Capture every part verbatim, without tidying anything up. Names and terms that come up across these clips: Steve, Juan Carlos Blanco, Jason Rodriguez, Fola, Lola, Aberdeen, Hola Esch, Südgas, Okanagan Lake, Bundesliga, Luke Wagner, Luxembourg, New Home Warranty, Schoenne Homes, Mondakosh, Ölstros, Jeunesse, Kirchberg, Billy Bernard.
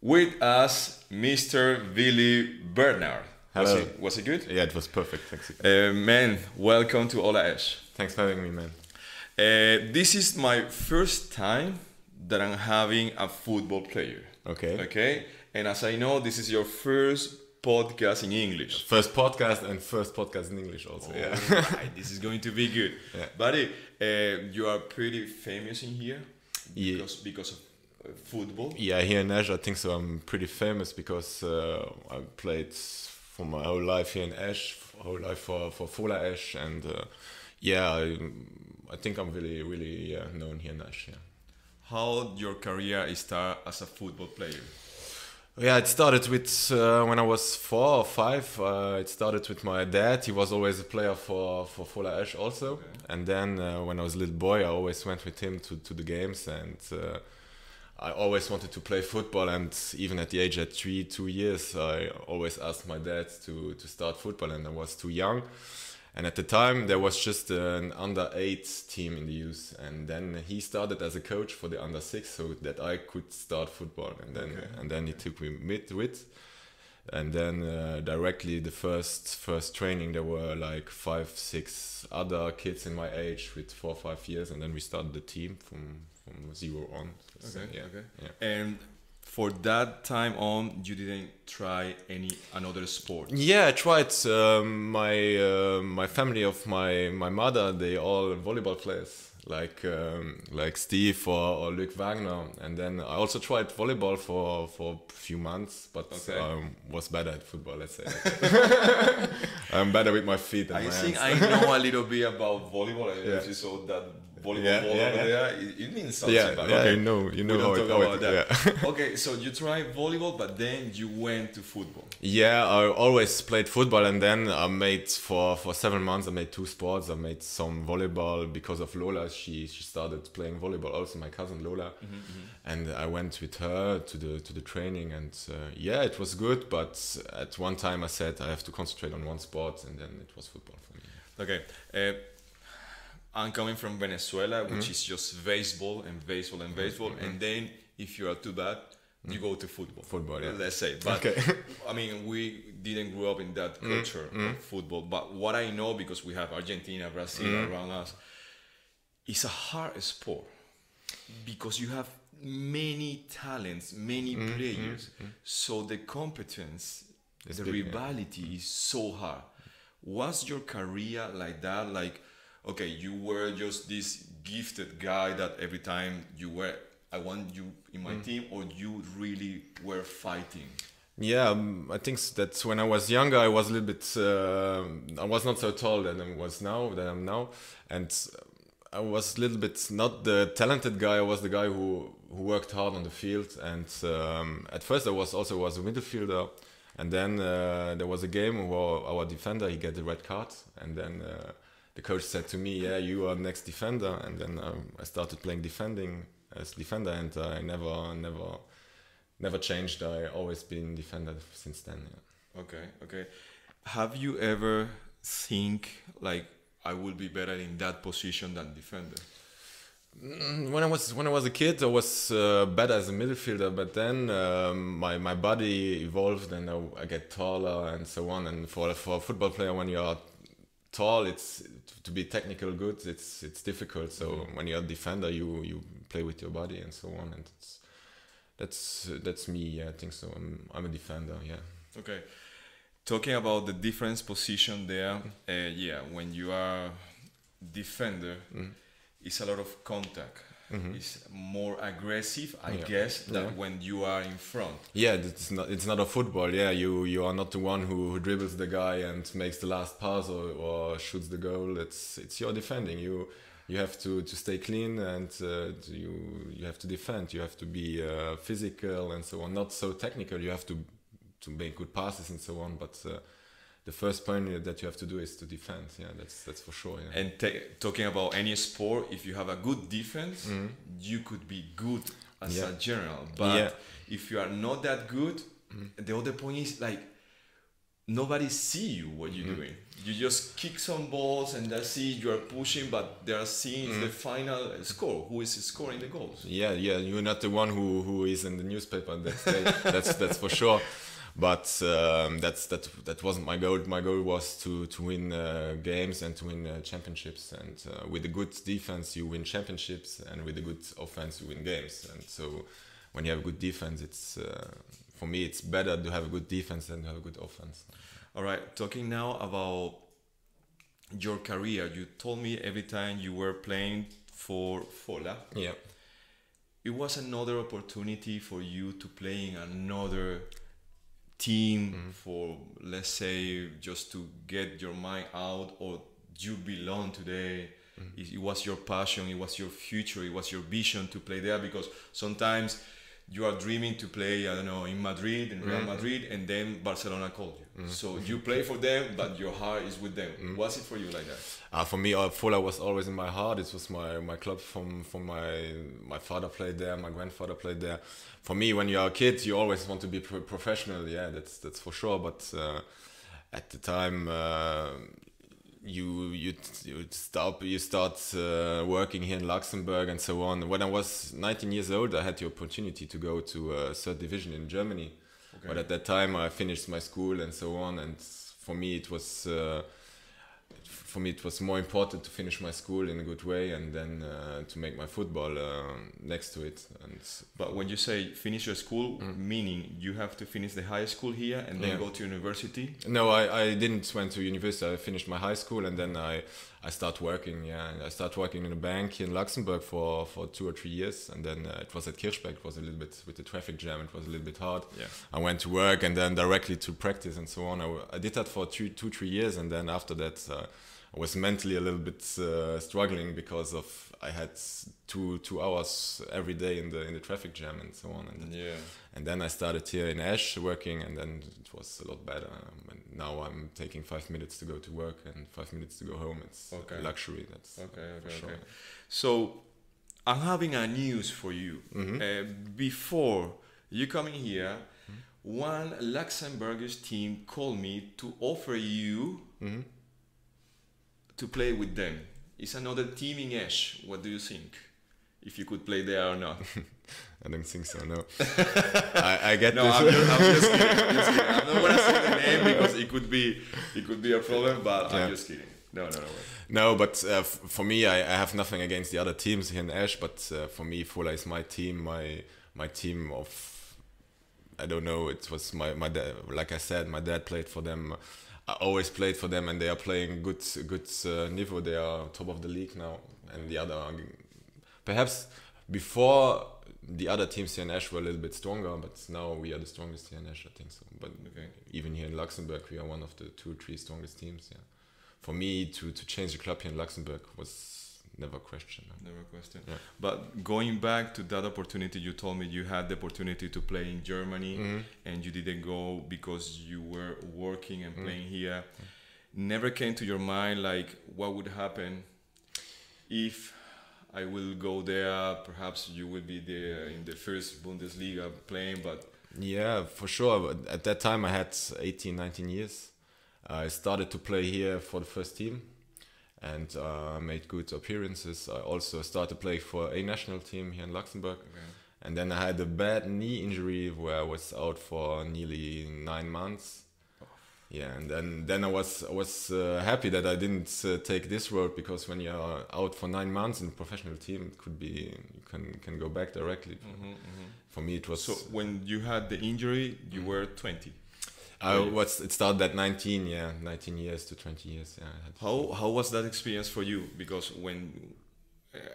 With us, Mister Billy Bernard. Hello. Was it, was it good? Yeah, it was perfect. Thanks. Uh, man, welcome to Hola Esch. Thanks for having me, man. Uh, this is my first time that I'm having a football player. Okay. Okay. And as I know, this is your first podcast in English. First podcast and first podcast in English also. Oh, yeah. Right. This is going to be good. Yeah. Buddy, uh, you are pretty famous in here because, yeah. because of football. Yeah, here in Esch, I think so. I'm pretty famous because uh, I played for my whole life here in Esch, whole life for for Fola Esch, and uh, yeah, I, I think I'm really, really yeah, known here in Esch. Yeah. How your career start as a football player? Yeah, it started with uh, when I was four or five. Uh, it started with my dad. He was always a player for for Fola Esch also, okay. And then uh, when I was a little boy, I always went with him to to the games and. Uh, I always wanted to play football, and even at the age of three, two years, I always asked my dad to, to start football, and I was too young. And at the time, there was just an under eight team in the youth, and then he started as a coach for the under six, so that I could start football. And then, okay. and then he took me midwit, and then uh, directly the first first training, there were like five, six other kids in my age with four, five years, and then we started the team from. From zero on. So okay, yeah, okay. Yeah. And for that time on, you didn't try any another sport? Yeah, I tried. Um, my uh, my family of my my mother, they all volleyball players, like um, like Steve or, or Luke Wagner. And then I also tried volleyball for for a few months, but okay. um, was better at football. Let's say. I'm better with my feet. Than I my think hands. I know a little bit about volleyball. I yeah. saw that. Volleyball yeah, ball yeah, over yeah. there, it, it means something. Yeah, but yeah, okay, you know, you know how it, how it, that. Yeah. Okay, so you tried volleyball, but then you went to football. Yeah, I always played football, and then I made for for seven months. I made two sports. I made some volleyball because of Lola. She she started playing volleyball also. My cousin Lola, mm-hmm, mm-hmm. and I went with her to the to the training, and uh, yeah, it was good. But at one time, I said I have to concentrate on one sport, and then it was football for me. Okay. Uh, I'm coming from Venezuela, which mm-hmm. is just baseball and baseball and baseball, mm-hmm. and then if you are too bad, you mm-hmm. go to football. Football, yeah. Let's say. But okay. I mean, we didn't grow up in that culture mm-hmm. of football. But what I know, because we have Argentina, Brazil mm-hmm. around us, it's a hard sport because you have many talents, many mm-hmm. players. Mm-hmm. So the competence, it's the big, rivalry yeah. is so hard. Was your career like that? Like. Okay, you were just this gifted guy that every time you were, I want you in my mm. team, or you really were fighting? Yeah, um, I think that when I was younger, I was a little bit, uh, I was not so tall than I was now, than I'm now. And I was a little bit not the talented guy, I was the guy who, who worked hard on the field. And um, at first I was also was a midfielder. And then uh, there was a game where our defender, he got the red card, and then... Uh, The coach said to me, yeah, you are next defender. And then um, I started playing defending as defender, and uh, I never, never, never changed. I always been defender since then. Yeah. Okay, okay. Have you ever think like I would be better in that position than defender? When I was when I was a kid, I was uh, better as a midfielder, but then um, my my body evolved, and I, I get taller and so on. And for for a football player, when you are tall, it's to be technical good, it's it's difficult. So mm-hmm. when you're a defender, you you play with your body and so on, and it's, that's that's me. Yeah, I think so. I'm, I'm a defender. Yeah. Okay, talking about the different position there, uh, yeah, when you are defender, mm-hmm. it's a lot of contact. Mm-hmm. It's more aggressive, I yeah. guess, than yeah. when you are in front. Yeah, it's not it's not a football. Yeah, you you are not the one who, who dribbles the guy and makes the last pass or, or shoots the goal. It's it's your defending. You you have to, to stay clean, and uh, you you have to defend. You have to be uh, physical and so on. Not so technical. You have to to make good passes and so on. But uh, the first point that you have to do is to defend. Yeah, that's that's for sure. Yeah. And talking about any sport, if you have a good defense, mm-hmm. you could be good as yeah. a general. But yeah. if you are not that good, mm-hmm. the other point is like, nobody see you what you're mm-hmm. doing. You just kick some balls and that's it. You are pushing, but they are seeing mm-hmm. the final score. Who is scoring the goals? Yeah, yeah. You're not the one who who is in the newspaper that day. that's that's for sure. But um, that's that that wasn't my goal. My goal was to to win uh, games and to win uh, championships. And uh, with a good defense, you win championships, and with a good offense, you win games. And so, when you have a good defense, it's uh, for me, it's better to have a good defense than to have a good offense. All right, talking now about your career. You told me every time you were playing for Fola, yeah, it was another opportunity for you to play in another team mm-hmm. for, let's say, just to get your mind out, or you belong today. Mm-hmm. It, it was your passion, it was your future, it was your vision to play there, because sometimes you are dreaming to play, I don't know, in Madrid, in Real mm-hmm. Madrid, and then Barcelona called you. Mm-hmm. So you play for them, but your heart is with them. Mm-hmm. Was it for you like that? Uh, for me, uh, Fola was always in my heart. It was my, my club from, from my, my father played there, my grandfather played there. For me, when you are a kid, you always want to be pro professional. Yeah, that's, that's for sure. But uh, at the time, uh, you you you stop you start uh, working here in Luxembourg and so on. When I was nineteen years old, I had the opportunity to go to uh, third division in Germany. Okay. But at that time, I finished my school and so on. And for me, it was uh, for me it was more important to finish my school in a good way and then uh, to make my football uh, next to it. And but when you say finish your school, mm. meaning you have to finish the high school here and then yeah. go to university? No, I, I didn't went to university. I finished my high school and then I I start working. Yeah, and I start working in a bank here in Luxembourg for for two or three years, and then uh, it was at Kirchberg. It was a little bit with the traffic jam. It was a little bit hard. Yeah. I went to work and then directly to practice and so on. I, I did that for two two three years, and then after that. Uh, I was mentally a little bit uh, struggling because of I had two two hours every day in the in the traffic jam and so on. And yeah. And then I started here in Esch working, and then it was a lot better. And now I'm taking five minutes to go to work and five minutes to go home. It's okay. A luxury. That's okay. Okay. For sure. Okay. So I'm having a news for you. Mm-hmm. uh, before you coming here, mm-hmm. one Luxembourgish team called me to offer you. Mm-hmm. to play with them. It's another team in Esch. What do you think? If you could play there or not? I don't think so, no. I, I get no, this. I'm just, I'm just kidding. Just kidding. I'm not gonna say the name because it could be, it could be a problem, but yeah. I'm just kidding. No, no, no. No, but uh, for me, I, I have nothing against the other teams here in Esch, but uh, for me, Fola is my team, my my team of, I don't know, it was my, my dad, like I said, my dad played for them. I always played for them, and they are playing good, good uh, niveau. They are top of the league now, and the other, perhaps before the other teams here in Esch were a little bit stronger, but now we are the strongest here in Esch, I think so. But okay. even here in Luxembourg, we are one of the two, three strongest teams. Yeah, for me to to change the club here in Luxembourg was never a question. No? Never a question. Yeah. But going back to that opportunity, you told me you had the opportunity to play in Germany, mm-hmm. and you didn't go because you were working and playing mm-hmm. here. Never came to your mind like what would happen if I will go there? Perhaps you will be there in the first Bundesliga playing, but yeah, for sure. At that time, I had eighteen, nineteen years. I started to play here for the first team. And uh, made good appearances. I also started playing for a national team here in Luxembourg. Okay. And then I had a bad knee injury where I was out for nearly nine months. Oh. Yeah, and then, then I was, I was uh, happy that I didn't uh, take this road, because when you are out for nine months in a professional team, it could be, you can, can go back directly. Mm-hmm, mm-hmm. For me, it was... So when you had the injury, you mm-hmm. were twenty? I was, it started at nineteen, yeah, nineteen years to twenty years. Yeah. How how was that experience for you? Because when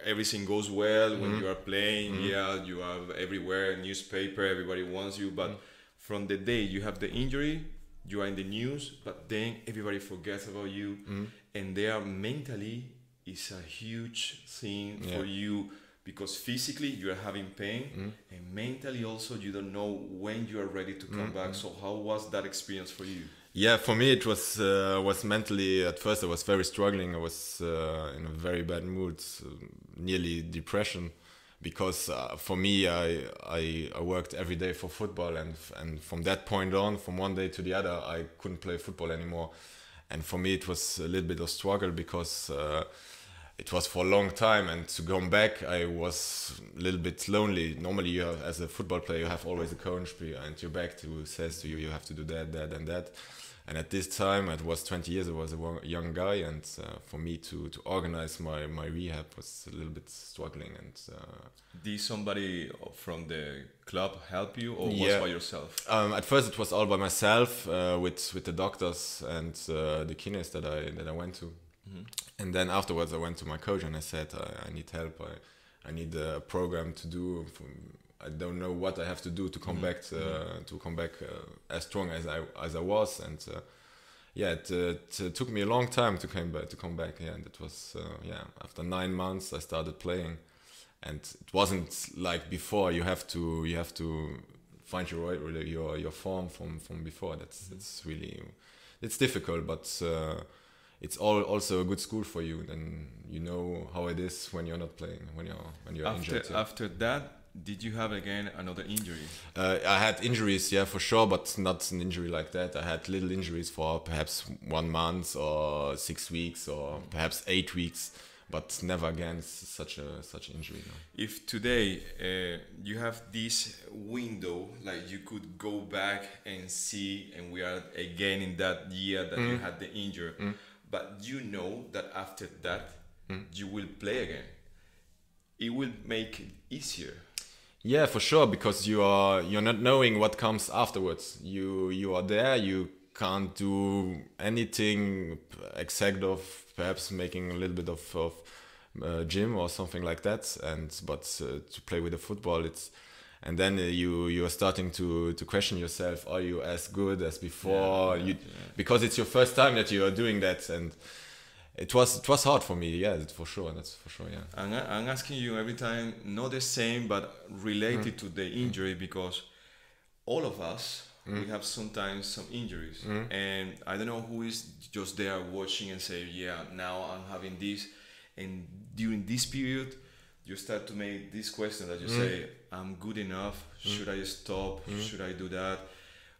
everything goes well, mm-hmm. when you are playing, mm-hmm. yeah, you are everywhere, newspaper, everybody wants you. But mm-hmm. from the day you have the injury, you are in the news, but then everybody forgets about you. Mm-hmm. And there mentally is a huge thing yeah. for you. Because physically you are having pain mm. and mentally also you don't know when you are ready to come mm. back. So how was that experience for you? Yeah, for me it was uh, was mentally, at first I was very struggling. I was uh, in a very bad mood, uh, nearly depression, because uh, for me, I, I I worked every day for football, and and from that point on, from one day to the other, I couldn't play football anymore. And for me, it was a little bit of struggle, because uh, it was for a long time, and to come back, I was a little bit lonely. Normally, you have, as a football player, you have always a coach behind your back who says to you, you have to do that, that, and that. And at this time, I was twenty years, I was a young guy, and uh, for me to, to organize my, my rehab was a little bit struggling. And uh, did somebody from the club help you, or yeah. was by yourself? Um, at first, it was all by myself, uh, with with the doctors and uh, the kines that I that I went to. Mm-hmm. And then afterwards, I went to my coach and I said, I, I need help. I I need a program to do. For, I don't know what I have to do to come mm-hmm. back to, mm-hmm. to come back uh, as strong as I as I was. And uh, yeah, it, it, it took me a long time to come back. To come back, yeah, and it was uh, yeah. After nine months, I started playing, and it wasn't like before. You have to you have to find your your your form from from before. That's mm-hmm. that's really it's difficult, but. Uh, It's all also a good school for you, and you know how it is when you're not playing, when you're when you're after, injured. Too. After that, did you have again another injury? Uh, I had injuries, yeah, for sure, but not an injury like that. I had little injuries for perhaps one month or six weeks or perhaps eight weeks, but never again such a such injury. No. If today uh, you have this window, like you could go back and see, and we are again in that year that mm. you had the injury. Mm. But you know that after that, mm. you will play again. It will make it easier. Yeah, for sure, because you are you're not knowing what comes afterwards. You you are there. You can't do anything except of perhaps making a little bit of, of uh, gym or something like that. And but uh, to play with the football, it's. And then you you are starting to to question yourself: are you as good as before? Yeah, you, yeah. Because it's your first time that you are doing that, and it was it was hard for me. Yeah, for sure. That's for sure. Yeah. I'm, I'm asking you every time, not the same, but related mm. to the injury, because all of us mm. we have sometimes some injuries, mm. and I don't know who is just there watching and say, yeah, now I'm having this, and during this period. You start to make this question that you mm. say, I'm good enough, mm. should I stop, mm. should I do that?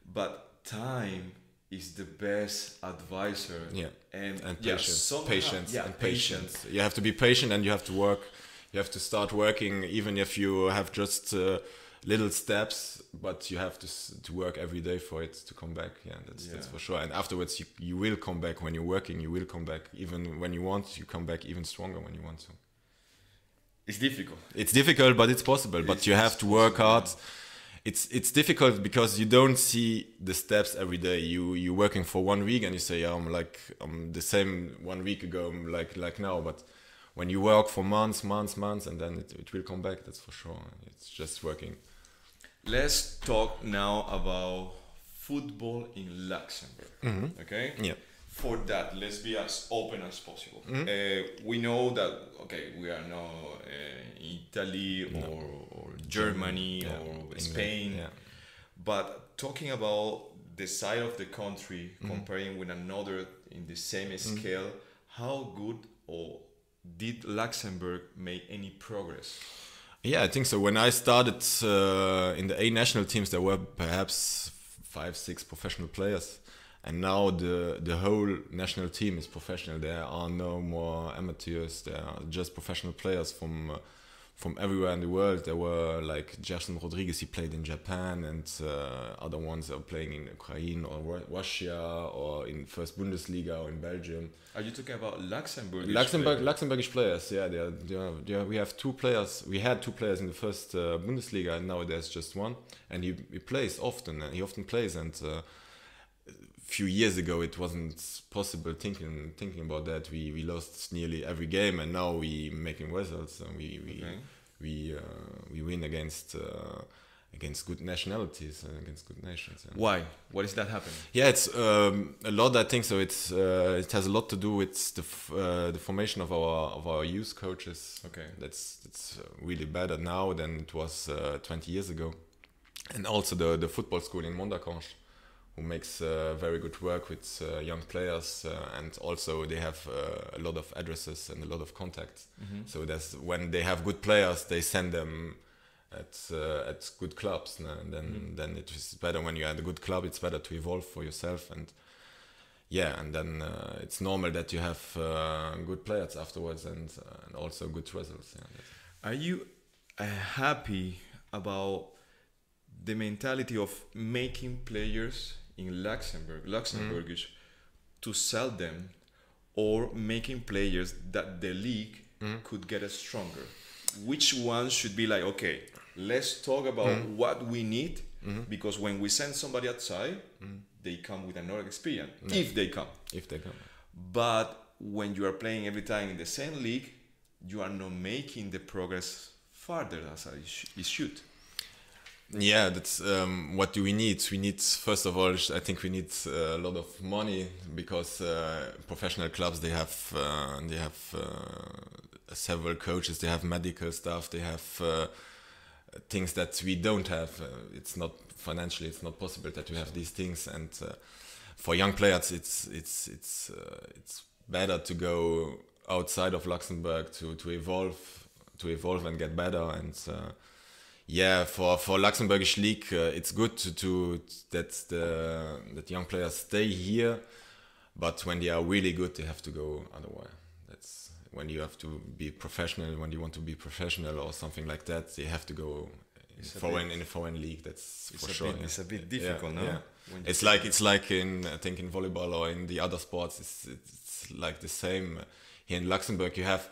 But time is the best advisor. Yeah, and, and yeah, patience, somehow, patience yeah, and patience. patience. You have to be patient, and you have to work, you have to start working, even if you have just uh, little steps, but you have to to work every day for it to come back. Yeah, that's, yeah. that's for sure. And afterwards, you, you will come back when you're working, you will come back even when you want, you come back even stronger when you want to. It's difficult. It's difficult, but it's possible. But it's, you have to work hard. It's it's difficult because you don't see the steps every day. You you're working for one week and you say, yeah, I'm like I'm the same one week ago, I'm like like now. But when you work for months, months, months, and then it, it will come back. That's for sure. It's just working. Let's talk now about football in Luxembourg. Mm-hmm. Okay. Yeah. For that, let's be as open as possible. Mm-hmm. uh, we know that, okay, we are not uh, Italy no. or, or Germany yeah. or England. Spain, yeah. but talking about the side of the country, mm-hmm. comparing with another in the same mm-hmm. scale, how good or did Luxembourg make any progress? Yeah, I think so. When I started uh, in the A national teams, there were perhaps five, six professional players. And now the the whole national team is professional. There are no more amateurs. There are just professional players from uh, from everywhere in the world. There were like Jason Rodriguez, he played in Japan, and uh, other ones are playing in Ukraine or Russia or in first Bundesliga or in Belgium. Are you talking about Luxembourg? Luxembourg, players? Luxembourgish players. Yeah, they are, they are, they are, we have two players. We had two players in the first uh, Bundesliga, and now there's just one. And he, he plays often. He often plays and. Uh, Few years ago, it wasn't possible thinking thinking about that. We we lost nearly every game, and now we making results. And we we okay. we uh, we win against uh, against good nationalities and against good nations. Yeah. Why? What is that happening? Yeah, it's um, a lot. I think so. It's uh, it has a lot to do with the f uh, the formation of our of our youth coaches. Okay, that's that's really better now than it was uh, twenty years ago, and also the the football school in Mondakosh. who makes uh, very good work with uh, young players, uh, and also they have uh, a lot of addresses and a lot of contacts. Mm-hmm. So that's when they have good players, they send them at uh, at good clubs, no? And then mm-hmm. then it is better when you are at a good club. It's better to evolve for yourself, and yeah, and then uh, it's normal that you have uh, good players afterwards, and uh, and also good results. Yeah. Are you uh, happy about the mentality of making players in Luxembourg, Luxembourgish, mm. to sell them, or making players that the league mm. could get stronger? Which one should be like, okay, let's talk about mm. what we need, mm. because when we send somebody outside, mm. they come with another experience, mm. if they come. If they come. But when you are playing every time in the same league, you are not making the progress farther as it should. Yeah, that's um, what do we need? We need, first of all, I think we need a lot of money, because uh, professional clubs, they have uh, they have uh, several coaches, they have medical staff, they have uh, things that we don't have. Uh, it's not financially, it's not possible that we have these things. And uh, for young players, it's it's it's uh, it's better to go outside of Luxembourg to to evolve, to evolve and get better. And uh, yeah, for for Luxembourgish league, uh, it's good to, to that the that young players stay here, but when they are really good, they have to go otherwise. That's when you have to be professional. When you want to be professional or something like that, they have to go in foreign bit, in a foreign league. That's for sure. Bit, yeah. It's a bit difficult, yeah, no? Yeah. It's like play. It's like in I think in volleyball or in the other sports. It's it's like the same here in Luxembourg. You have.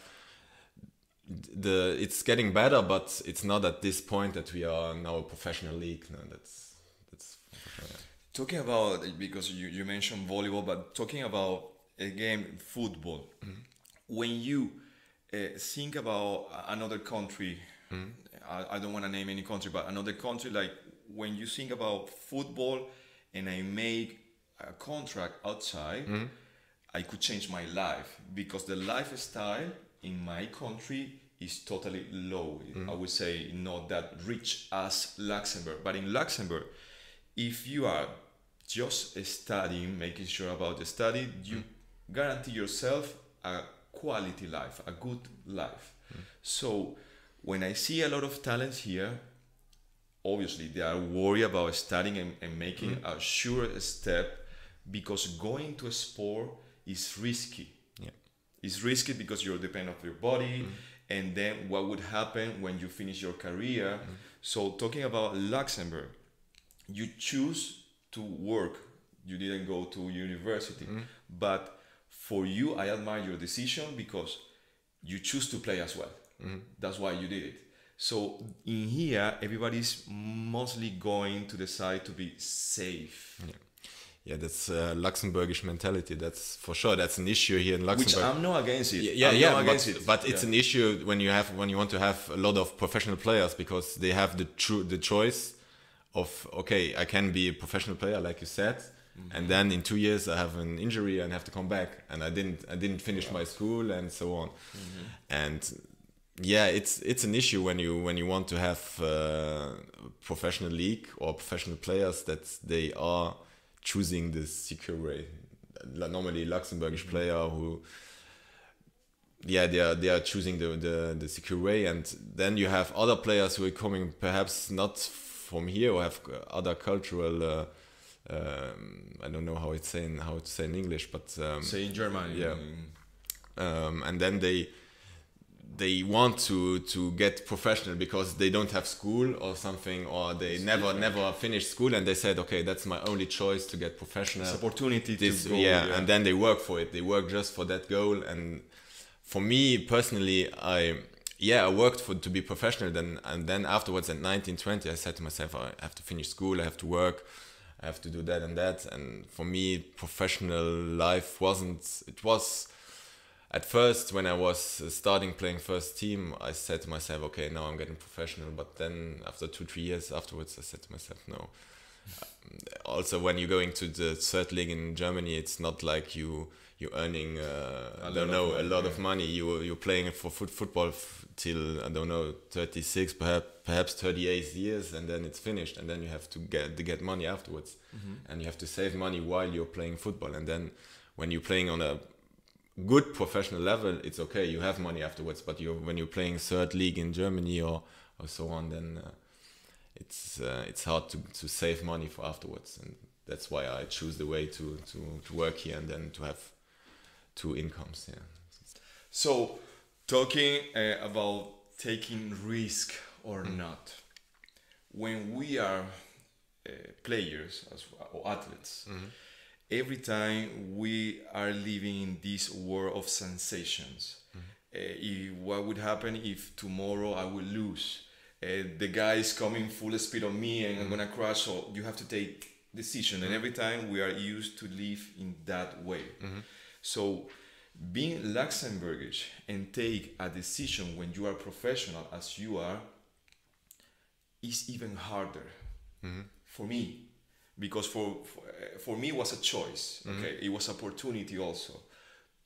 The it's getting better, but it's not at this point that we are now a professional league. No, that's that's yeah. Talking about, because you, you mentioned volleyball, but talking about again football, mm-hmm. when you uh, think about another country, mm-hmm. I, I don't want to name any country, but another country, like when you think about football and I make a contract outside, mm-hmm. I could change my life, because the lifestyle in my country is totally low. Mm. I would say not that rich as Luxembourg. But in Luxembourg, if you are just studying, making sure about the study, you mm. guarantee yourself a quality life, a good life. Mm. So when I see a lot of talents here, obviously they are worried about studying and, and making mm. a sure step, because going to a sport is risky. It's risky because you're dependent on your body, mm. and then what would happen when you finish your career. Mm. So talking about Luxembourg, you choose to work. You didn't go to university, mm. but for you, I admire your decision, because you choose to play as well. Mm. That's why you did it. So in here, everybody's mostly going to decide to be safe. Yeah. Yeah, that's uh, Luxembourgish mentality. That's for sure. That's an issue here in Luxembourg. Which I'm not against it. Yeah, I'm yeah, not against but, it. But it's yeah. an issue when you have when you want to have a lot of professional players, because they have the true the choice of, okay, I can be a professional player like you said, mm-hmm. and then in two years I have an injury and have to come back, and I didn't I didn't finish yeah. my school and so on, mm-hmm. and yeah, it's it's an issue when you when you want to have uh, professional league or professional players that they are choosing the secure way. Normally Luxembourgish player who, yeah, they are they are choosing the, the the secure way, and then you have other players who are coming perhaps not from here or have other cultural. Uh, um, I don't know how it's saying how to say in English, but um, say in German. Yeah, um, and then they they want to to get professional because they don't have school or something, or they it's never different. never finish school, and they said, okay, that's my only choice to get professional. It's opportunity this, to go, yeah, yeah, and then they work for it. They work just for that goal. And for me personally, I yeah I worked for to be professional. Then and then afterwards at nineteen, twenty, I said to myself, I have to finish school. I have to work. I have to do that and that. And for me, professional life wasn't. It was. At first, when I was starting playing first team, I said to myself, okay, now I'm getting professional. But then after two, three years afterwards, I said to myself, no. Also, when you're going to the third league in Germany, it's not like you you're earning uh, I don't know money, a lot yeah. of money. You you're playing for foot football f till I don't know thirty-six, perhaps perhaps thirty-eight years, and then it's finished, and then you have to get to get money afterwards, mm-hmm. and you have to save money while you're playing football, and then when you're playing on a good professional level, it's okay. You have money afterwards, but you when you're playing third league in Germany or or so on, then uh, it's uh, it's hard to to save money for afterwards, and that's why I choose the way to to to work here and then to have two incomes. Yeah. So, talking uh, about taking risk or mm. not, when we are uh, players as or athletes. Mm-hmm. Every time we are living in this world of sensations, mm-hmm. uh, if, what would happen if tomorrow I will lose? Uh, the guy is coming full speed on me and mm-hmm. I'm gonna crash. So you have to take decision. Mm-hmm. And every time we are used to live in that way. Mm-hmm. So being Luxembourgish and take a decision when you are professional as you are is even harder mm-hmm. for me. Because for, for for me it was a choice, okay? Mm-hmm. It was opportunity also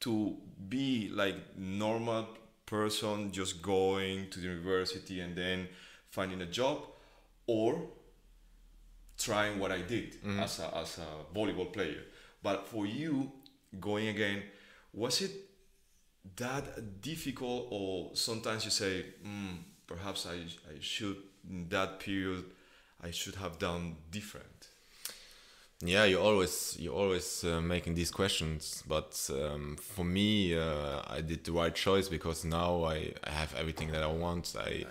to be like normal person, just going to the university and then finding a job, or trying what I did mm-hmm. as a, as a volleyball player. But for you, going again, was it that difficult, or sometimes you say, mm, perhaps I, I should, in that period, I should have done different? Yeah, you always you always uh, making these questions, but um, for me, uh, I did the right choice, because now I, I have everything that I want. I, nice.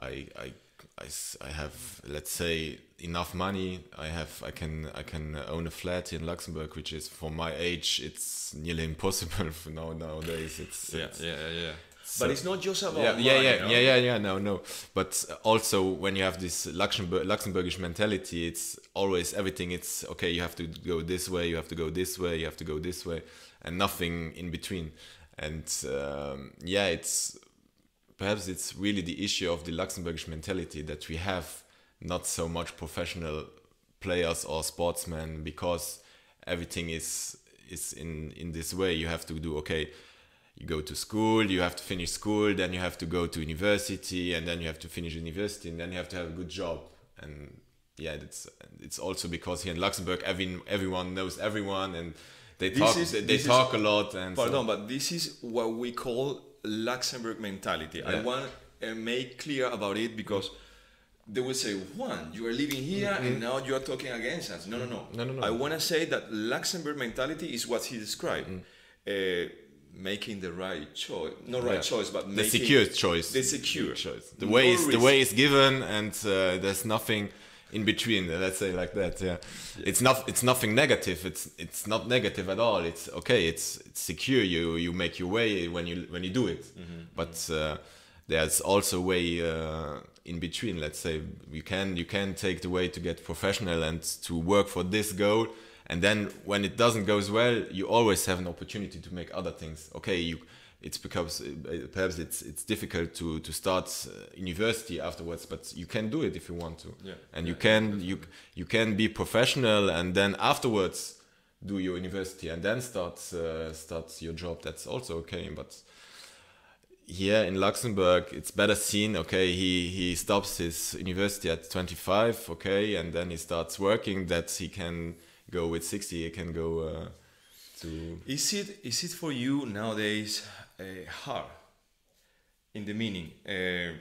I, I, I, I have, let's say, enough money. I have I can I can own a flat in Luxembourg, which is for my age, it's nearly impossible for now nowadays. It's, yeah, it's yeah yeah yeah. So, but it's not just about yeah, money, yeah, yeah, no? yeah, yeah, yeah, no, no. But also when you have this Luxembourg, Luxembourgish mentality, it's always everything. It's okay. You have to go this way. You have to go this way. You have to go this way, and nothing in between. And um, yeah, it's perhaps it's really the issue of the Luxembourgish mentality that we have not so much professional players or sportsmen, because everything is is in in this way. You have to do okay. You go to school, you have to finish school, then you have to go to university, and then you have to finish university, and then you have to have a good job. And yeah, it's it's also because here in Luxembourg, every, everyone knows everyone, and they this talk is, they, they talk is, a lot. And pardon, so. But this is what we call Luxembourg mentality. Yeah. I want to make clear about it, because they will say, Juan, you are living here, mm-hmm. and now you are talking against us. No, no, no. no, no, no. I want to say that Luxembourg mentality is what he described. Mm. Uh, making the right choice, not right yeah. choice, but the secure choice. The secure choice. The way is the way is given, and uh, there's nothing in between. Let's say like that. Yeah, yeah. It's not. It's nothing negative. It's it's not negative at all. It's okay. It's it's secure. You you make your way when you when you do it. Mm-hmm. But uh, there's also way uh, in between. Let's say you can you can take the way to get professional and to work for this goal. And then when it doesn't goes well, you always have an opportunity to make other things. Okay, you, it's because perhaps it's it's difficult to to start university afterwards, but you can do it if you want to. Yeah. And yeah, you can yeah, you you can be professional, and then afterwards do your university and then start uh, start your job. That's also okay. But here in Luxembourg, it's better seen. Okay, he he stops his university at twenty-five. Okay, and then he starts working. That he can. Go with sixty, you can go uh, to... Is it, is it for you nowadays uh, hard? In the meaning, uh,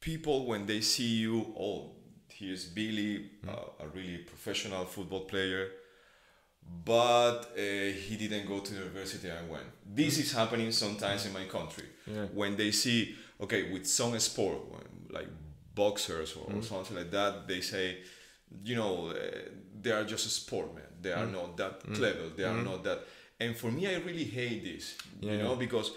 people when they see you, oh, here's Billy, mm. uh, a really professional football player, but uh, he didn't go to the university I went. This mm. is happening sometimes mm. in my country. Yeah. When they see, okay, with some sport, like boxers or mm. something like that, they say, you know, uh, they are just a sportman. They are mm. not that mm. clever. They mm. are not that. And for me, I really hate this, yeah, you know, yeah. because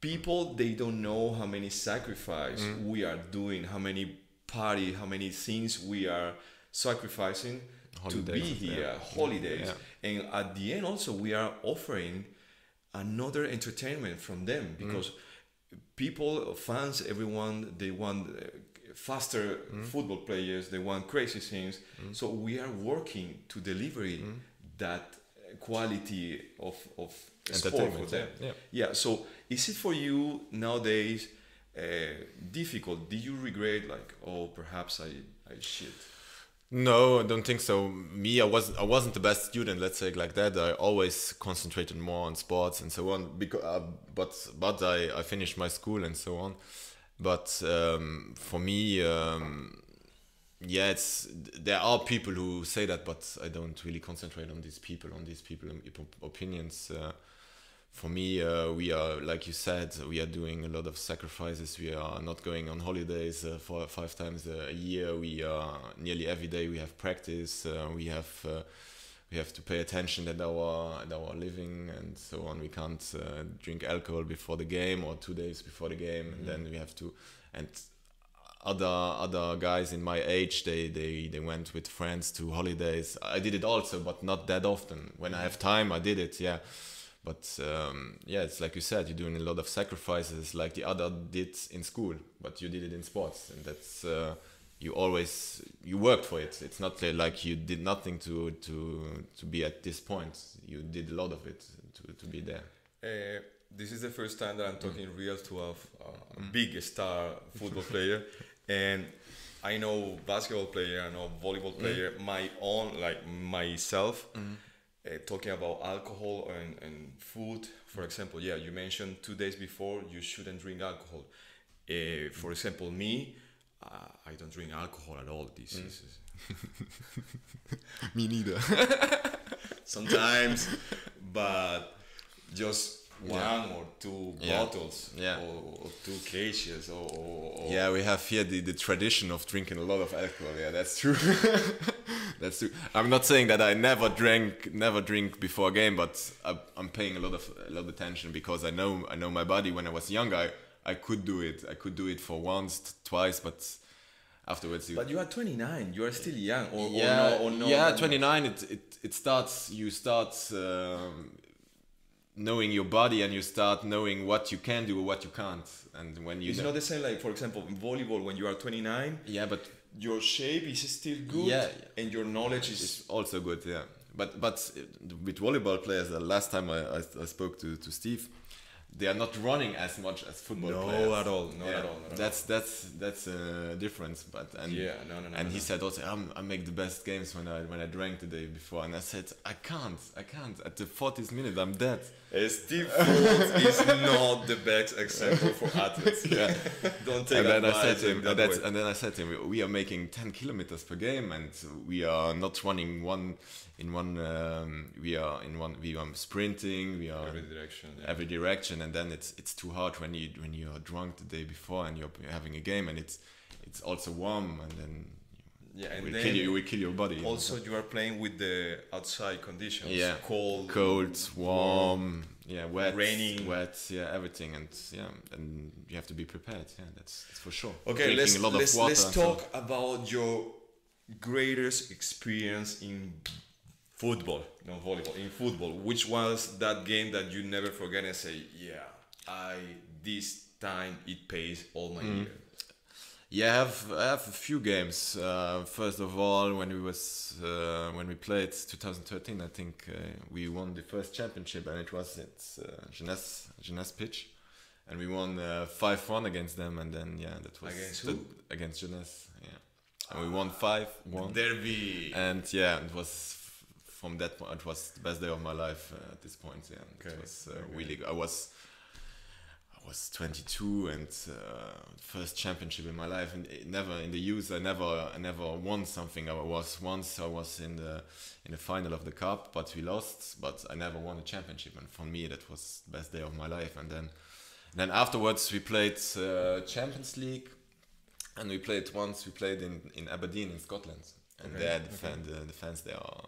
people, they don't know how many sacrifice mm. we are doing, how many party, how many things we are sacrificing holidays, to be here, yeah. holidays. Yeah. And at the end also, we are offering another entertainment from them, because mm. people, fans, everyone, they want... Uh, faster mm. football players, they want crazy things. Mm. So we are working to deliver mm. that quality of, of sport for them. Yeah. Yeah. Yeah, so is it for you nowadays uh, difficult? Do you regret like, oh, perhaps I, I shit? No, I don't think so. Me, I was I wasn't the best student. Let's say it like that. I always concentrated more on sports and so on. Because, uh, but but I I finished my school and so on. But um, for me, um, yeah, it's there are people who say that, but I don't really concentrate on these people, on these people opinions. Uh, for me, uh, we are, like you said, we are doing a lot of sacrifices. We are not going on holidays uh, four or five times a year. We are nearly every day. We have practice. Uh, we have uh, we have to pay attention at our at our living and so on. We can't uh, drink alcohol before the game or two days before the game, mm-hmm. and then we have to. And other other guys in my age, they they they went with friends to holidays. I did it also, but not that often. When I have time, I did it. Yeah. But um, yeah, it's like you said, you're doing a lot of sacrifices like the other did in school, but you did it in sports, and that's uh, you always you worked for it. It's not like you did nothing to to to be at this point. You did a lot of it to to be there. Uh, this is the first time that I'm talking mm. real to a, a big star football player, and I know basketball player, I know volleyball player, mm. my own like myself. Mm. Uh, talking about alcohol and, and food, for example, yeah, you mentioned two days before you shouldn't drink alcohol. Uh, for example, me, uh, I don't drink alcohol at all. This mm. is me neither. Sometimes, but just one yeah. or two yeah. bottles, yeah. Or, or two cases, or, or yeah, we have here the the tradition of drinking a lot of alcohol. Yeah, that's true. That's true. I'm not saying that I never drank, never drink before a game, but I, I'm paying a lot of a lot of attention because I know I know my body. When I was younger, I, I could do it. I could do it for once, twice, but afterwards. You, but you are twenty-nine. You are still young, or yeah, or no, or no yeah, twenty-nine. It it it starts. You start um, knowing your body, and you start knowing what you can do or what you can't. And when you it's not the same. Like for example, in volleyball, when you are twenty-nine. Yeah, but your shape is still good, yeah, yeah. and your knowledge is it's also good, yeah. But but with volleyball players, the last time I, I, I spoke to, to Steve, they are not running as much as football no players. No, at all, not yeah. at all. Not that's that's that's a difference. But and yeah, no, no, no. And no. he said also, I'm, I make the best games when I when I drank the day before, and I said, I can't, I can't. At the fortieth minute, I'm dead. Uh, Steve is not the best example for athletes. Yeah, don't take and that. Then I said to him, that that's, and then I said to him, we are making ten kilometers per game, and we are not running one. In one, um, we are in one. We are sprinting. We are every direction. Yeah. Every direction, and then it's it's too hard when you when you are drunk the day before and you're having a game, and it's it's also warm, and then yeah, and we then kill you. We kill your body. Also, you are playing with the outside conditions. Yeah, cold, cold, warm, warm. Yeah, wet, raining, wet. Yeah, everything, and yeah, and you have to be prepared. Yeah, that's, that's for sure. Okay, let's, a lot let's, of water let's talk so. about your greatest experience in football, no volleyball, in football. Which was that game that you never forget and say, yeah, I this time it pays all my mm. year? Yeah, I have, I have a few games. Uh, first of all, when we was uh, when we played twenty thirteen, I think uh, we won the first championship, and it was at uh, Jeunesse, Jeunesse pitch, and we won five one uh, against them. And then yeah, that was against who? The, against Jeunesse. Yeah, and we won five one. Derby. And yeah, it was. From that point, it was the best day of my life uh, at this point. Yeah, okay. It was uh, okay. really. I was, I was twenty-two, and uh, first championship in my life, and it never in the youth. I never, I never won something. I was once I was in the in the final of the cup, but we lost. But I never won a championship, and for me, that was the best day of my life. And then, and then afterwards, we played uh, Champions League, and we played once. We played in in Aberdeen in Scotland, and okay. there the, okay. fan, the, the fans there are.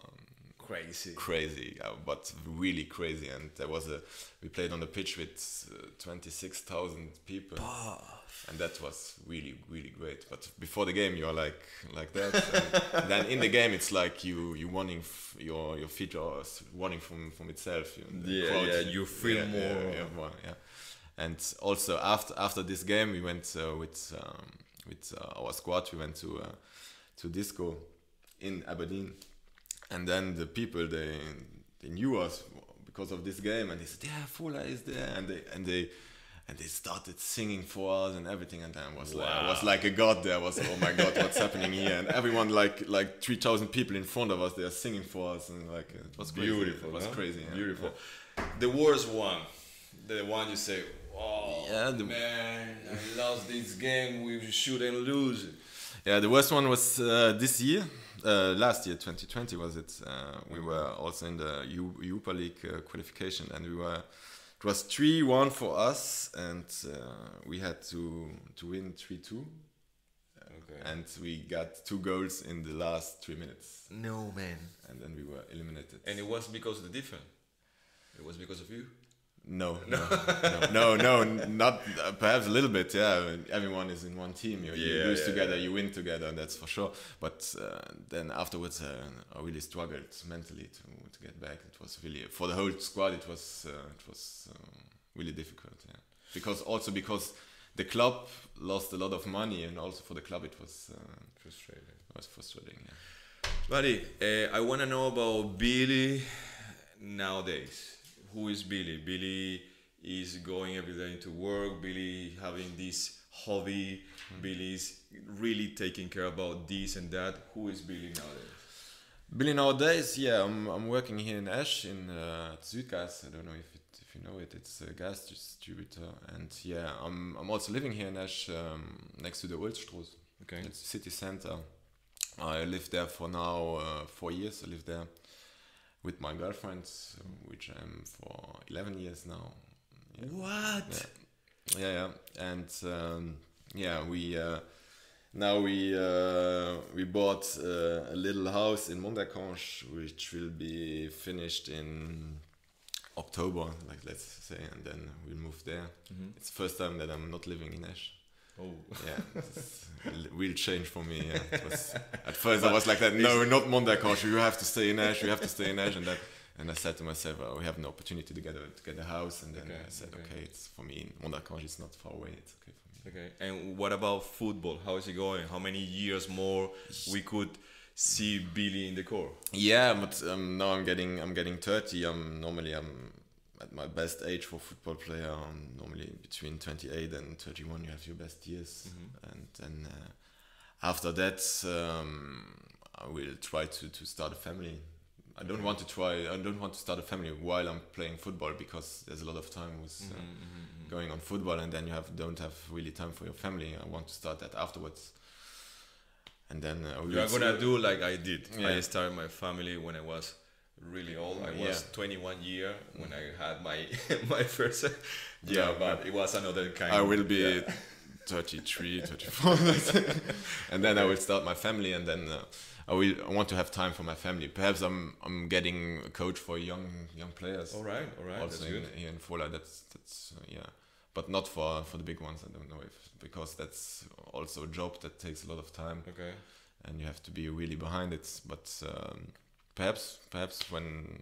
Crazy, crazy, uh, but really crazy. And there was a we played on the pitch with uh, twenty-six thousand people, oh. and that was really, really great. But before the game, you're like like that. And then in the game, it's like you you wanting f your your feet are running from from itself. You know, yeah, crowd, yeah, you feel yeah, more. Yeah, yeah, more, yeah. And also after after this game, we went uh, with um, with uh, our squad. We went to uh, to disco in Aberdeen. And then the people, they they knew us because of this game, and they said, "Yeah, Fola is there," and they and they and they started singing for us and everything. And I was wow. like, I was like a god there. I was like, oh my god, what's happening here? And everyone, like like three thousand people in front of us, they are singing for us, and like it was crazy. Beautiful. It was huh? crazy. Yeah. Beautiful. Yeah. The worst one, the one you say, "Oh yeah, the man, I lost this game. We shouldn't lose it." Yeah, the worst one was uh, this year. Uh, last year, twenty twenty was it? Uh, we were also in the Europa League uh, qualification, and we were. It was three one for us, and uh, we had to to win three two. Okay. And we got two goals in the last three minutes. No man. And then we were eliminated. And it was because of the defense. It was because of you. No, no, no, no, no, not uh, perhaps a little bit. Yeah, I mean, everyone is in one team. You, you yeah, lose yeah, together, yeah. you win together, that's for sure. But uh, then afterwards, uh, I really struggled mentally to, to get back. It was really for the whole squad. It was uh, it was uh, really difficult. Yeah, because also because the club lost a lot of money, and also for the club it was uh, frustrating. It was frustrating. Yeah. Buddy, uh, I want to know about Billy nowadays. Who is Billy? Billy is going every day to work. Billy having this hobby. Mm-hmm. Billy's really taking care about this and that. Who is Billy nowadays? Billy nowadays, yeah, I'm, I'm working here in Esch in uh, Südgas. I don't know if, it, if you know it. It's a gas distributor, and yeah, I'm I'm also living here in Esch um, next to the Ölstros. Okay, it's the city center. I live there for now uh, four years. I live there. With my girlfriend, which I'm for eleven years now. Yeah. What? Yeah, yeah, yeah. And um, yeah, we uh, now we uh, we bought uh, a little house in Mondakosh, which will be finished in October, like let's say, and then we'll move there. Mm-hmm. It's the first time that I'm not living in Esch. Oh yeah, real change for me. Yeah. It was, at first I was like that. No, not Mondakosh. You have to stay in Esch. You have to stay in Esch. And that, and I said to myself, oh, we have an opportunity to get a to get a house. And then okay, I said, okay. okay, it's for me. Mondakosh is not far away. It's okay for me. Okay. And what about football? How is it going? How many years more we could see Billy in the core? Yeah, but um, now I'm getting I'm getting thirty. I'm normally I'm. At my best age for a football player, um, normally between twenty-eight and thirty-one, you have your best years. Mm-hmm. And then uh, after that, um, I will try to, to start a family. I don't want to try. I don't want to start a family while I'm playing football, because there's a lot of time with uh, mm-hmm. going on football, and then you have don't have really time for your family. I want to start that afterwards. And then uh, you are gonna do like I did. Yeah. I started my family when I was. Really old. I was yeah. twenty-one year when I had my my first yeah, job, but it was another kind. I will be yeah. thirty-three, thirty-four, and then I will start my family, and then uh, I will. I want to have time for my family. Perhaps I'm I'm getting a coach for young young players. All right, all right. Also that's in, good. Here in Fola, that's that's uh, yeah, but not for for the big ones. I don't know if because that's also a job that takes a lot of time. Okay, and you have to be really behind it, but. Um, Perhaps, perhaps when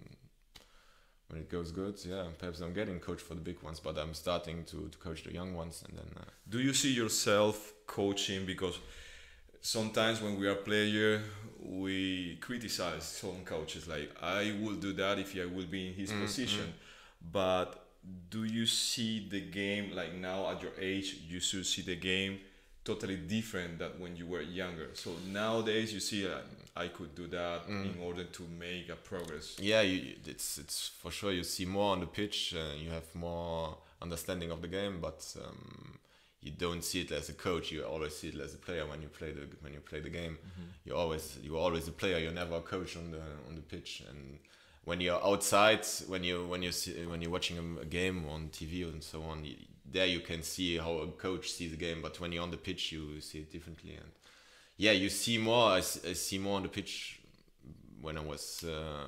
when it goes good, yeah. Perhaps I'm getting coached for the big ones, but I'm starting to, to coach the young ones, and then. Uh, Do you see yourself coaching? Because sometimes when we are player, we criticize some coaches. Like I would do that if I would be in his mm, position, mm. but. Do you see the game like now at your age? You should see the game totally different than when you were younger. So nowadays you see uh, I could do that mm. in order to make a progress. Yeah, you, it's it's for sure you see more on the pitch, uh, you have more understanding of the game, but um, you don't see it as a coach, you always see it as a player when you play the when you play the game. Mm-hmm. You always you're always a player, you're never a coach on the on the pitch. And when you're outside, when you when you see, when you're watching a game on T V and so on, you, there you can see how a coach sees the game, but when you're on the pitch, you see it differently. And yeah, you see more. I, I see more on the pitch when I was uh,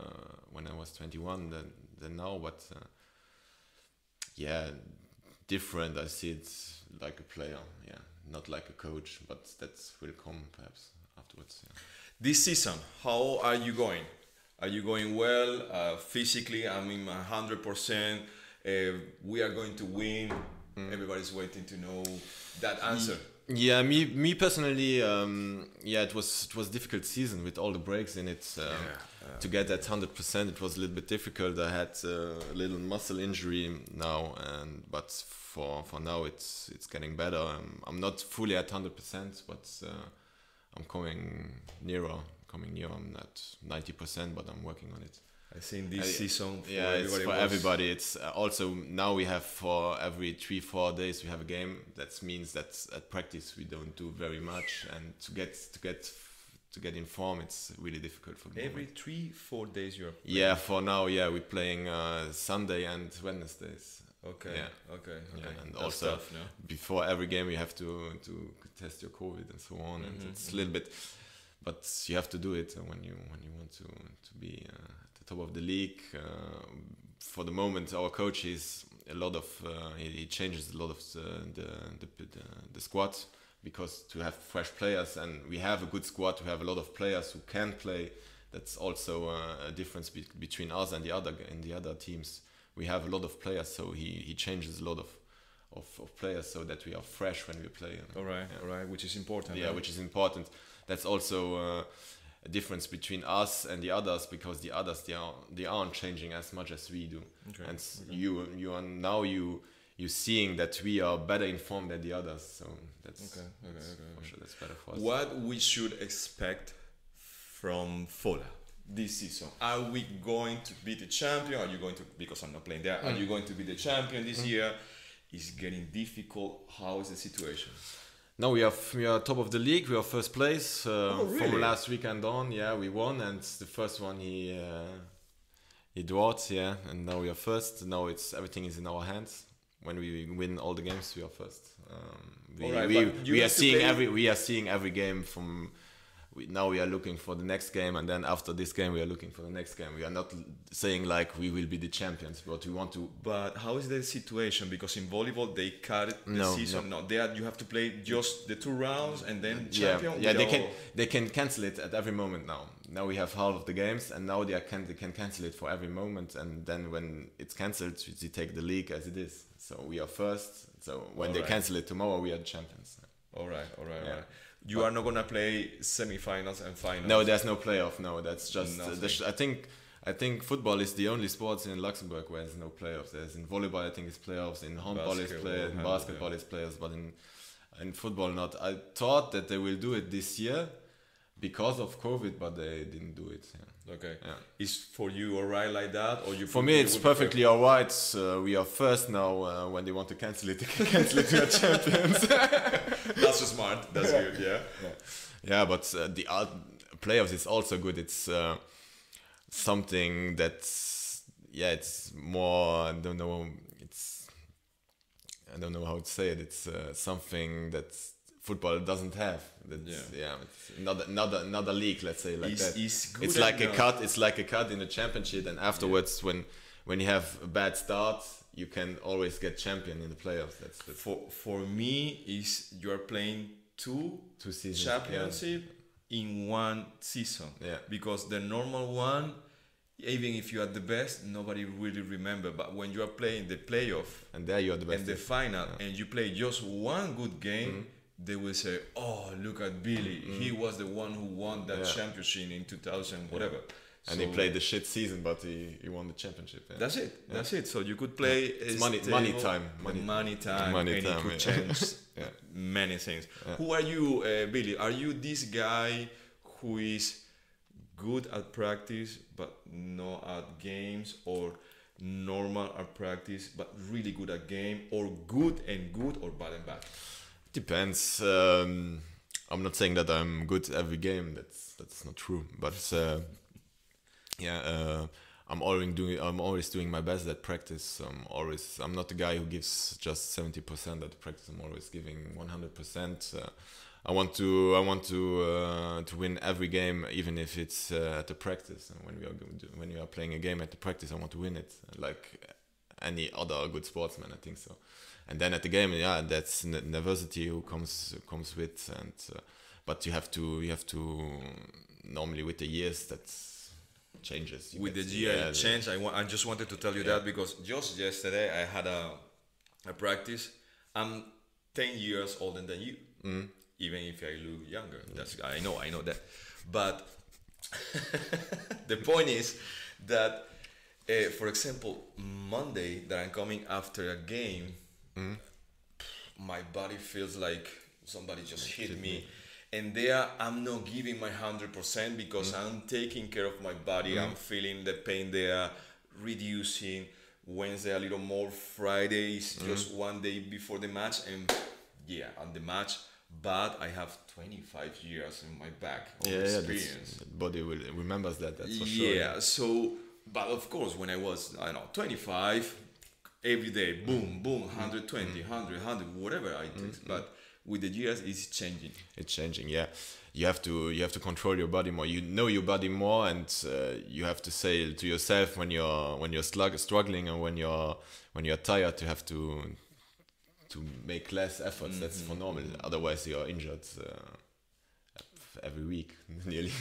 when I was twenty-one than than now. But uh, yeah, different. I see it like a player. Yeah, not like a coach. But that will come perhaps afterwards. Yeah. This season, how are you going? Are you going well uh, physically? I mean, a hundred percent. We are going to win. Everybody's waiting to know that answer. Yeah, me me personally, um, yeah, it was it was a difficult season with all the breaks in it. Um, yeah, yeah. To get that one hundred percent, it was a little bit difficult. I had uh, a little muscle injury now, and but for for now it's it's getting better. I'm I'm not fully at one hundred percent, but uh, I'm coming nearer, coming nearer. I'm at ninety percent, but I'm working on it. I think this I, season for yeah, everybody it's for was. everybody. It's also now we have for every three four days we have a game. That means that at practice we don't do very much, and to get to get to get in form, it's really difficult for me. Every moment. three four days you're. Playing. Yeah, for now, yeah, we're playing uh, Sunday and Wednesdays. Okay. Yeah. Okay. Okay. Yeah, and That's also tough, no? before every game you have to to test your COVID and so on, mm-hmm. and it's a little bit, but you have to do it when you when you want to to be. Uh, top of the league. Uh, for the moment, our coach is a lot of, uh, he, he changes a lot of the, the, the, the squad, because to have fresh players, and we have a good squad, we have a lot of players who can play. That's also uh, a difference be between us and the other and the other teams. We have a lot of players, so he, he changes a lot of, of, of players so that we are fresh when we play. All right, yeah. all right, which is important. Yeah, right? which is important. That's also... Uh, difference between us and the others, because the others they are they aren't changing as much as we do, okay. and okay. you you are now you you seeing that we are better informed than the others, so that's okay. Okay, that's, okay, okay. For sure that's better for us. What we should expect from Fola this season? Are we going to be the champion? Are you going to because I'm not playing there? Are mm. you going to be the champion this mm. year? It's getting difficult. How is the situation? No, we are we are top of the league. We are first place uh, oh, really? from last weekend on. Yeah, we won, and the first one he uh, he drawed. Yeah, and now we are first. Now it's everything is in our hands. When we win all the games, we are first. Um, we right, we, we are seeing play. every we are seeing every game from. We, now we are looking for the next game, and then after this game we are looking for the next game. We are not saying like we will be the champions, but we want to. But how is the situation? Because in volleyball they cut the no, season. No, no. They are, you have to play just the two rounds and then champion. Yeah, yeah they all... can they can cancel it at every moment now. Now we have half of the games, and now they are can they can cancel it for every moment. And then when it's cancelled, they take the league as it is. So we are first. So when all they right. cancel it tomorrow, we are the champions. All right, all right, yeah. all right. You are not gonna play semifinals and finals. No, there's no playoff. No, that's just. Uh, the sh I think, I think football is the only sports in Luxembourg where there's no playoffs. There's in volleyball, I think it's playoffs. In handball is players. In basketball is players, but in, in football not. I thought that they will do it this year, because of COVID, but they didn't do it. Yeah. Okay. Yeah. Is for you alright like that, or you? For me, it's perfectly alright. Uh, we are first now. Uh, when they want to cancel it, they can cancel it. We are champions. That's smart. That's yeah. good. Yeah. Yeah, yeah but uh, the uh, playoffs is also good. It's uh, something that's yeah. It's more. I don't know. It's. I don't know how to say it. It's uh, something that's. Football doesn't have. That's, yeah, yeah it's another, another, another league. Let's say like it's, that. It's, it's like enough. a cut. It's like a cut in a championship, and afterwards, yeah. when when you have a bad start, you can always get champion in the playoffs. That's, that's for for me. Is you are playing two two seasons championship yeah. in one season. Yeah, because the normal one. Even if you are the best, nobody really remember. But when you are playing the playoff and there you are the best and the final, yeah. and you play just one good game. Mm-hmm. They will say, "Oh, look at Billy! Mm. He was the one who won that yeah. championship in two thousand, whatever." Yeah. And so, he played the shit season, but he, he won the championship. Yeah. That's it. Yeah. That's it. So you could play yeah. it's money, money time, money, money time, money and time, it could yeah. change yeah. many things. Yeah. Who are you, uh, Billy? Are you this guy who is good at practice but not at games, or normal at practice but really good at game, or good and good, or bad and bad? Depends. Um, I'm not saying that I'm good every game. That's that's not true. But uh, yeah, uh, I'm always doing. I'm always doing my best at practice. I'm always. I'm not the guy who gives just seventy percent at practice. I'm always giving one hundred percent. Uh, I want to. I want to uh, to win every game, even if it's uh, at the practice. And when we are when we are playing a game at the practice, I want to win it, like any other good sportsman. I think so. And then at the game, yeah, that's nervosity who comes comes with, and uh, but you have to you have to normally with the years that changes. You with the year yeah, change, I want. I just wanted to tell you yeah. that because just yesterday I had a a practice. I'm ten years older than you. mm. even if I look younger. Mm. That's, I know, I know that. But the point is that, uh, for example, Monday that I'm coming after a game, mm. my body feels like somebody just hit me. And there I'm not giving my one hundred percent because mm. I'm taking care of my body. Mm. I'm feeling the pain there, reducing. Wednesday a little more, Friday is just mm. one day before the match, and yeah, on the match. But I have twenty-five years in my back of yeah, experience. Yeah, body will remembers that, that's for sure. Yeah, so, but of course, when I was, I don't know, twenty-five, every day, boom, boom, one hundred twenty, mm. one hundred, one hundred, whatever I did. Mm. But with the years, it's changing. It's changing, yeah. You have to you have to control your body more. You know your body more, and uh, you have to say to yourself when you're when you're slug, struggling and when you're when you're tired, you have to to make less efforts. Mm-hmm. That's for normal. Otherwise, you're injured uh, every week nearly.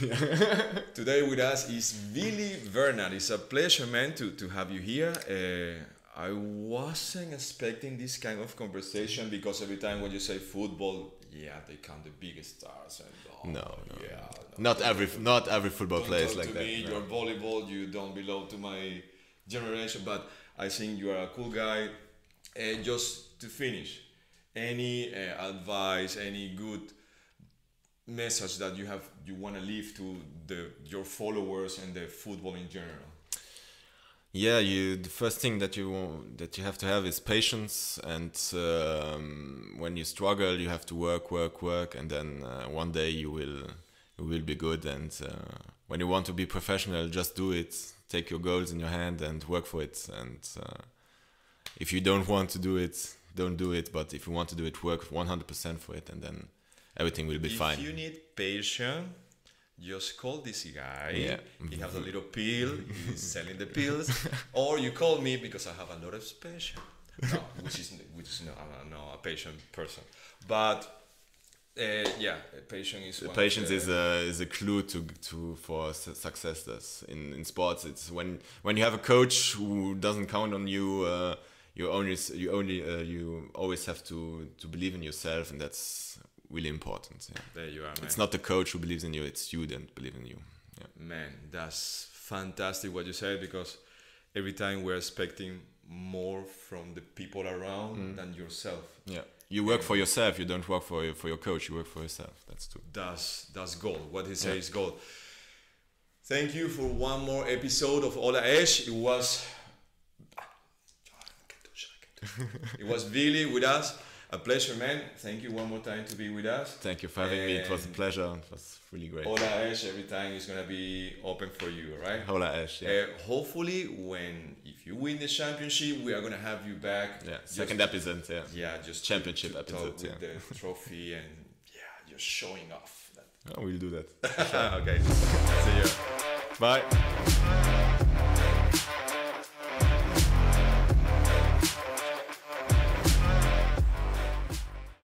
Today with us is Billy Bernard. It's a pleasure, man, to to have you here. Uh, I wasn't expecting this kind of conversation because every time when you say football, yeah, they count the biggest stars. And, oh, no, no, yeah, no, not every not every football player is like that. Me, no. You're volleyball. You don't belong to my generation, but I think you are a cool guy. And just to finish, any uh, advice, any good message that you have, you want to leave to the your followers and the football in general. Yeah, you, the first thing that you that you have to have is patience, and um, when you struggle, you have to work, work, work, and then uh, one day you will you will be good. And uh, when you want to be professional, just do it. Take your goals in your hand and work for it. And uh, if you don't want to do it, don't do it. But if you want to do it, work one hundred percent for it, and then everything will be if fine. If you need patience, just call this guy. Yeah. He has a little pill. He's selling the pills. Or you call me because I have a lot of patience. No, which is which is not, I'm not a patient person. But uh, yeah, patient is. One patience the, is a is a clue to to for success. That's in in sports. It's when when you have a coach who doesn't count on you. Uh, you only you only uh, you always have to to believe in yourself, and that's really important. Yeah. There you are, man. It's not the coach who believes in you, it's you that believe in you. Yeah. Man, that's fantastic what you said, because every time we're expecting more from the people around mm. than yourself. Yeah, you work and for yourself. You don't work for for your coach. You work for yourself. That's true. That's that's gold. What he says yeah. is gold. Thank you for one more episode of Hola Esch. It was it was Billy with us. A pleasure, man. Thank you one more time to be with us. Thank you for having and me. It was a pleasure. It was really great. Hola Esch, every time is going to be open for you, right? Hola Esch, yeah. Uh, hopefully, when, if you win the championship, we are going to have you back. Yeah, second just, episode, yeah. Yeah, just championship to, to episode, yeah. With the trophy and, yeah, just showing off. That. Oh, we'll do that. Sure. Okay. See you. Bye.